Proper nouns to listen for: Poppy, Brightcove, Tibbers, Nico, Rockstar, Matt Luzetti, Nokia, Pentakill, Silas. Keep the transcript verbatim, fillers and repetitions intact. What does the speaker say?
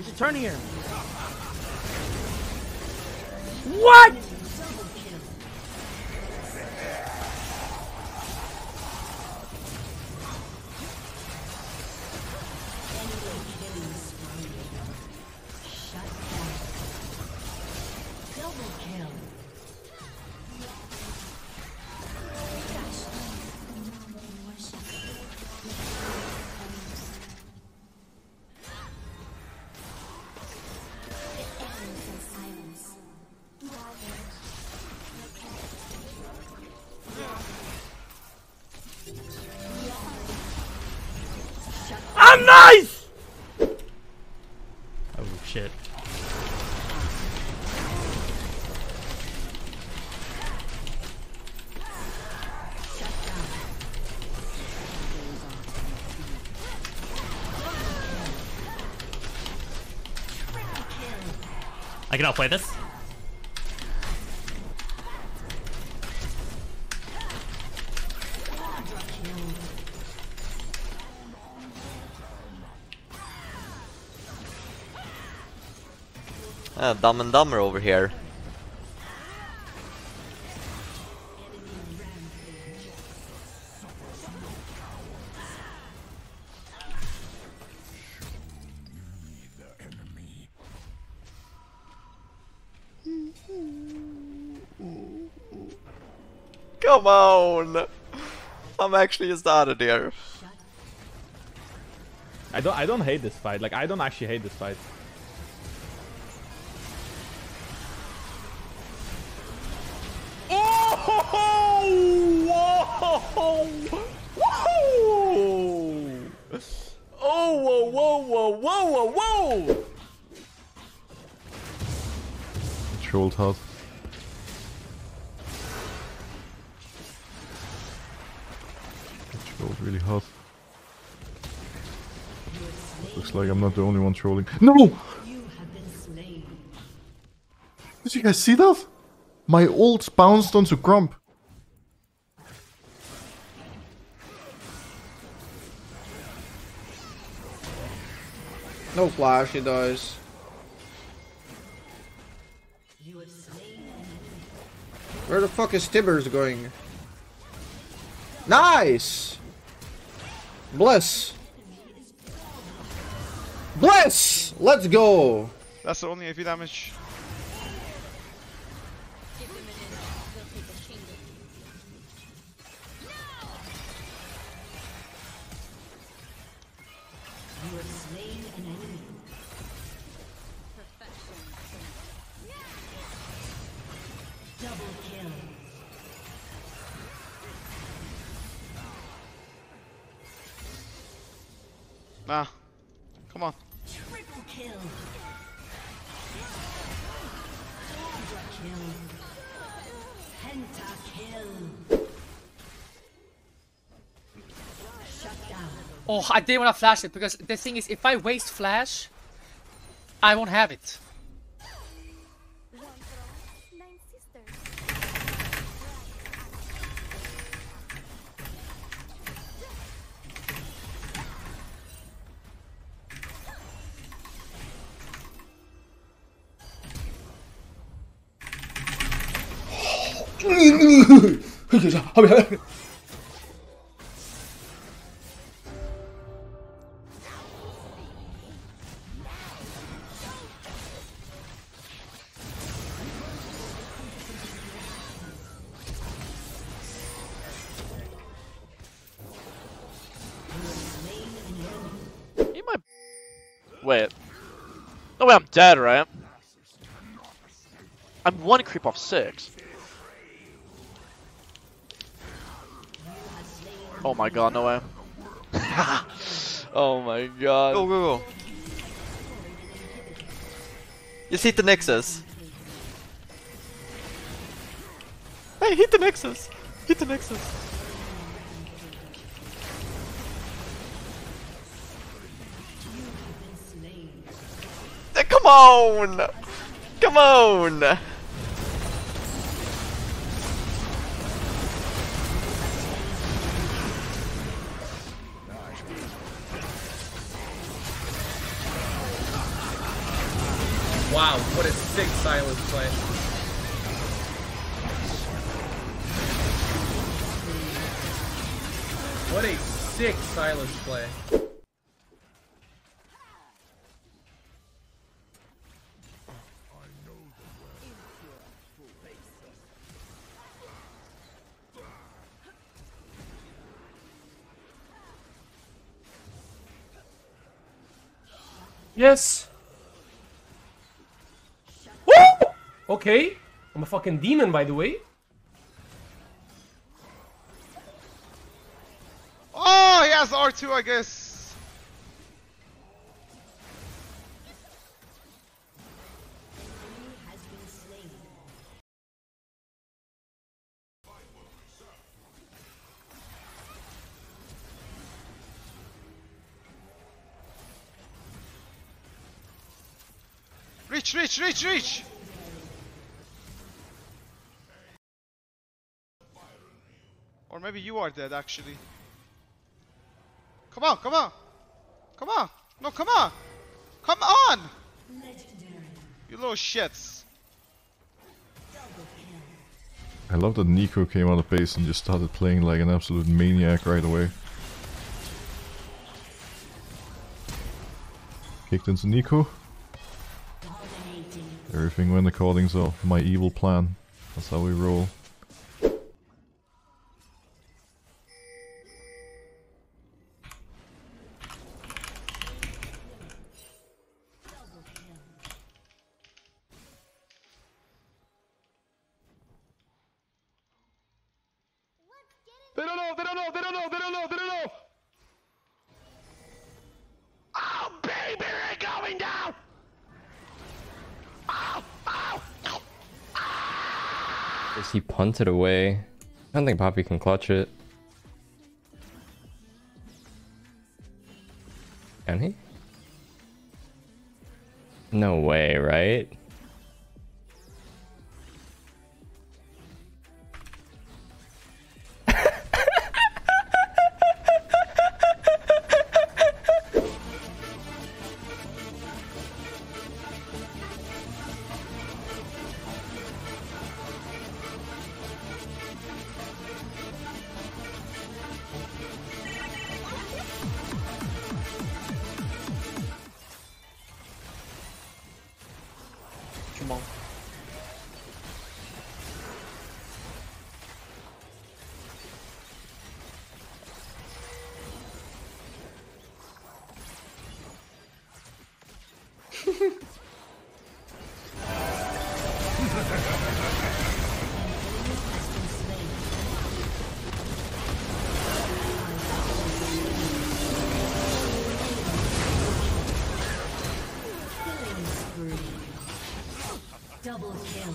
We should turn here. What? Nice! Oh shit. I can outplay this. Uh, dumb and Dumber over here. Come on! I'm actually just out of there. I don't. I don't hate this fight. Like I don't actually hate this fight. Whoa! Whoa! Oh! Whoa! Whoa! Whoa! Whoa! Whoa! Trolled hard. Trolled really hard. Looks like I'm not the only one trolling. No! You have been slain. Did you guys see that? My ult bounced onto Grump. No flash, he dies. Where the fuck is Tibbers going? Nice! Bless! Bless! Let's go! That's the only A P damage. Nah, come on. Triple kill. Pentakill. Shut down. Oh, I didn't want to flash it because the thing is, if I waste flash, I won't have it. Wait. No way I'm dead, right? I'm one creep off six. Oh my god, no way. Oh my god. Go, go, go. Just hit the Nexus. Hey, hit the Nexus. Hit the Nexus. Hey, come on. Come on. Wow, what a sick Silas play. What a sick Silas play. Yes. Woo! Okay. I'm a fucking demon, by the way. Oh, he has R two, I guess. Reach, reach, reach, reach! Or maybe you are dead, actually. Come on, come on! Come on! No, come on! Come on! You little shits. I love that Nico came out of pace and just started playing like an absolute maniac right away. Kicked into Nico. Everything went according to my evil plan. That's how we roll. They don't know! They don't know! They don't know! They don't know! They don't know! Oh baby, we're going down! He punted away. I don't think Poppy can clutch it. Can he? No way, right? Come on. Double kill.